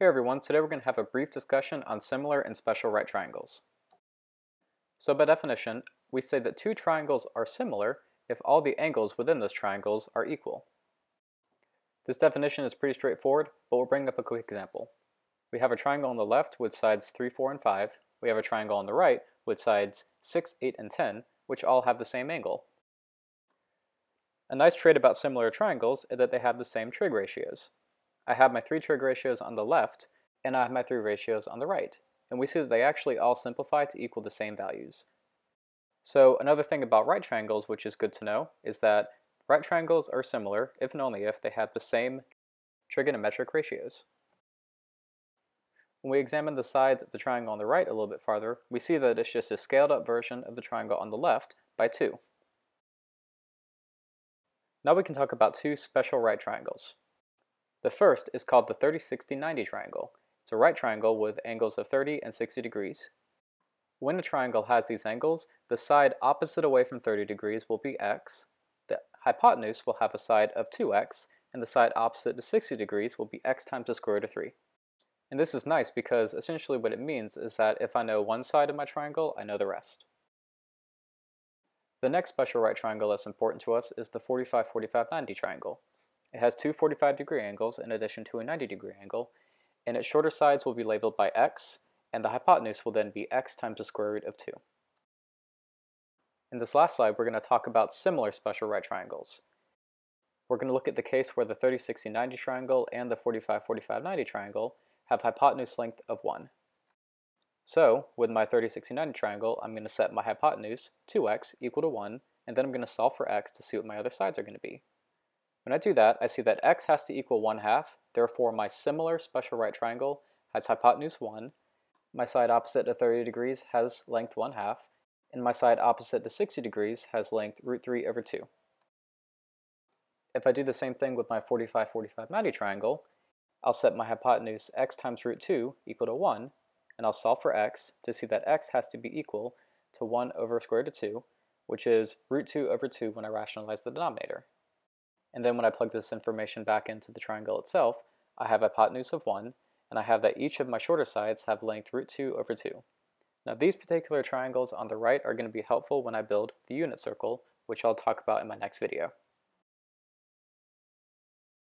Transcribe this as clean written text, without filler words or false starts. Hey everyone, today we're going to have a brief discussion on similar and special right triangles. So by definition, we say that two triangles are similar if all the angles within those triangles are equal. This definition is pretty straightforward, but we'll bring up a quick example. We have a triangle on the left with sides 3, 4, and 5. We have a triangle on the right with sides 6, 8, and 10, which all have the same angle. A nice trait about similar triangles is that they have the same trig ratios. I have my three trig ratios on the left, and I have my three ratios on the right. And we see that they actually all simplify to equal the same values. So another thing about right triangles, which is good to know, is that right triangles are similar, if and only if, they have the same trigonometric ratios. When we examine the sides of the triangle on the right a little bit farther, we see that it's just a scaled-up version of the triangle on the left by 2. Now we can talk about two special right triangles. The first is called the 30-60-90 triangle. It's a right triangle with angles of 30 and 60 degrees. When a triangle has these angles, the side opposite away from 30 degrees will be x, the hypotenuse will have a side of 2x, and the side opposite to 60 degrees will be x times the square root of 3. And this is nice because essentially what it means is that if I know one side of my triangle, I know the rest. The next special right triangle that's important to us is the 45-45-90 triangle. It has two 45-degree angles in addition to a 90-degree angle, and its shorter sides will be labeled by x, and the hypotenuse will then be x times the square root of 2. In this last slide, we're going to talk about similar special right triangles. We're going to look at the case where the 30-60-90 triangle and the 45-45-90 triangle have hypotenuse length of 1. So, with my 30-60-90 triangle, I'm going to set my hypotenuse, 2x, equal to 1, and then I'm going to solve for x to see what my other sides are going to be. When I do that, I see that x has to equal 1/2, therefore my similar special right triangle has hypotenuse 1, my side opposite to 30 degrees has length 1/2, and my side opposite to 60 degrees has length root 3 over 2. If I do the same thing with my 45-45-90 triangle, I'll set my hypotenuse x times root 2 equal to 1, and I'll solve for x to see that x has to be equal to 1 over square root of 2, which is root 2 over 2 when I rationalize the denominator. And then when I plug this information back into the triangle itself, I have a hypotenuse of 1, and I have that each of my shorter sides have length root 2 over 2. Now these particular triangles on the right are going to be helpful when I build the unit circle, which I'll talk about in my next video.